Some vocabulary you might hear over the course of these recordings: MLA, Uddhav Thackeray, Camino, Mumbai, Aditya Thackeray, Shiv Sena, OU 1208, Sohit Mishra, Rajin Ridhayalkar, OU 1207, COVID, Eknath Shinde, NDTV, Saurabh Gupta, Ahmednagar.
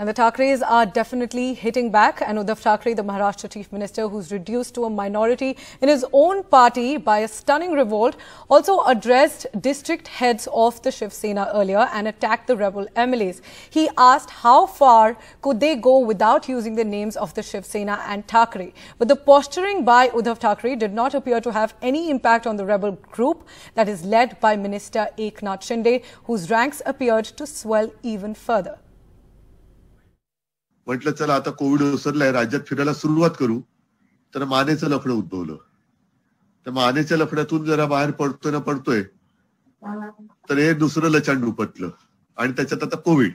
And the Thackerays are definitely hitting back, and Uddhav Thackeray, the Maharashtra Chief Minister, who's reduced to a minority in his own party by a stunning revolt, also addressed district heads of the Shiv Sena earlier and attacked the rebel MLAs. He asked how far could they go without using the names of the Shiv Sena and Thackeray. But the posturing by Uddhav Thackeray did not appear to have any impact on the rebel group that is led by Minister Eknath Shinde, whose ranks appeared to swell even further. म्हटलं चला आता Covid ओसरलाय राज्यात फिरायला सुरुवात करू तर मानेचं लफडं उद्भवलं तर मानेच्या लफड्यातून जरा बाहेर पडतोय ना पडतोय तर हे दुसरं लचंड उपटलं आणि त्याच्यात आता कोविड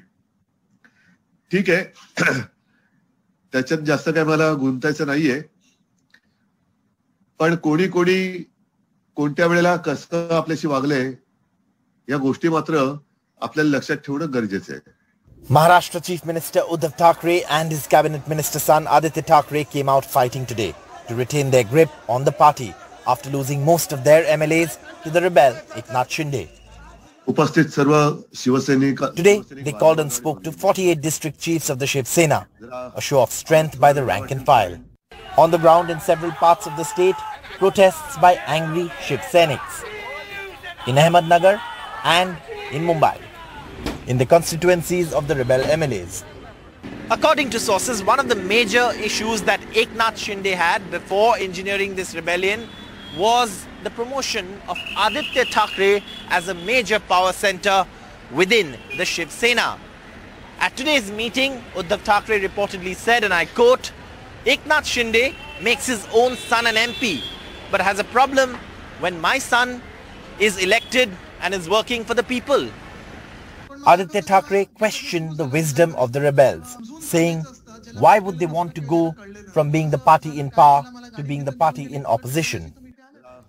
ठीक आहे त्याच्यात जास्त काय मला गुंतायचं नाहीये पण कोणी कोणी कोणत्या वेळेला कसं आपल्याशी वागले या गोष्टी मात्र आपल्याला लक्षात ठेवणं गरजेचं आहे Maharashtra Chief Minister Uddhav Thackeray and his cabinet minister's son Aditya Thackeray came out fighting today to retain their grip on the party after losing most of their MLAs to the rebel Eknath Shinde. Today, they called and spoke to 48 district chiefs of the Shiv Sena, a show of strength by the rank and file. On the ground in several parts of the state, protests by angry Shiv Seniks in Ahmednagar and in Mumbai, in the constituencies of the rebel MLAs. According to sources, one of the major issues that Eknath Shinde had before engineering this rebellion was the promotion of Aditya Thackeray as a major power centre within the Shiv Sena. At today's meeting, Uddhav Thackeray reportedly said, and I quote, "Eknath Shinde makes his own son an MP, but has a problem when my son is elected and is working for the people." Aditya Thackeray questioned the wisdom of the rebels, saying, why would they want to go from being the party in power to being the party in opposition?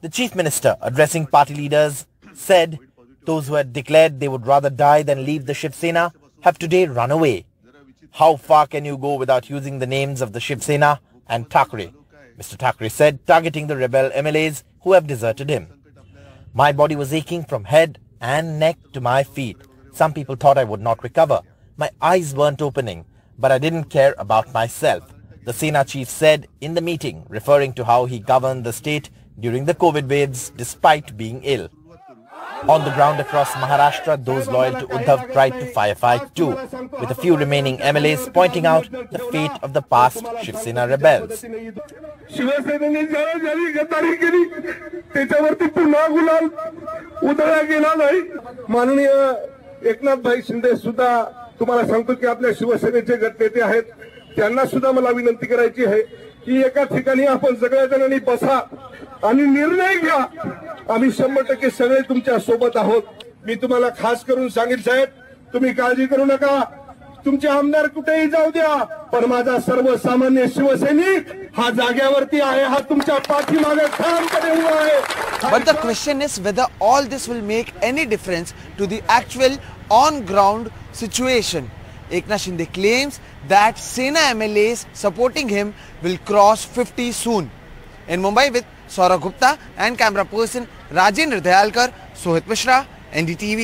The chief minister, addressing party leaders, said those who had declared they would rather die than leave the Shiv Sena have today run away. How far can you go without using the names of the Shiv Sena and Thackeray? Mr. Thackeray said, targeting the rebel MLAs who have deserted him. My body was aching from head and neck to my feet. Some people thought I would not recover. My eyes weren't opening, but I didn't care about myself, the Sena chief said in the meeting, referring to how he governed the state during the COVID waves despite being ill. On the ground across Maharashtra, those loyal to Uddhav tried to firefight too, with a few remaining MLAs pointing out the fate of the past Shiv Sena rebels. Eknath भाई शिंदे सुद्धा तुम्हाला सांगतो की आपल्या शिवसेनेचे गटनेते आहेत त्यांना सुद्धा मला विनंती करायची आहे की एका ठिकाणी आपण सगळ्याजणांनी बसा आणि निर्णय घ्या आम्ही 100% सगळे तुमच्या सोबत आहोत मी तुम्हाला खास करून सांगेल साहेब तुम्ही काळजी करू नका तुमचे आमदार कुठेही जाऊ द्या पण माझा सर्वसामान्य शिवसैनिक हा जागेवरती आहे हा तुमच्या पाठीमागे ठामपणे उभा आहे But the question is whether all this will make any difference to the actual on ground situation. Eknath Shinde claims that Sena MLAs supporting him will cross 50 soon. In Mumbai with Saurabh Gupta and camera person Rajin Ridhayalkar, Sohit Mishra, NDTV.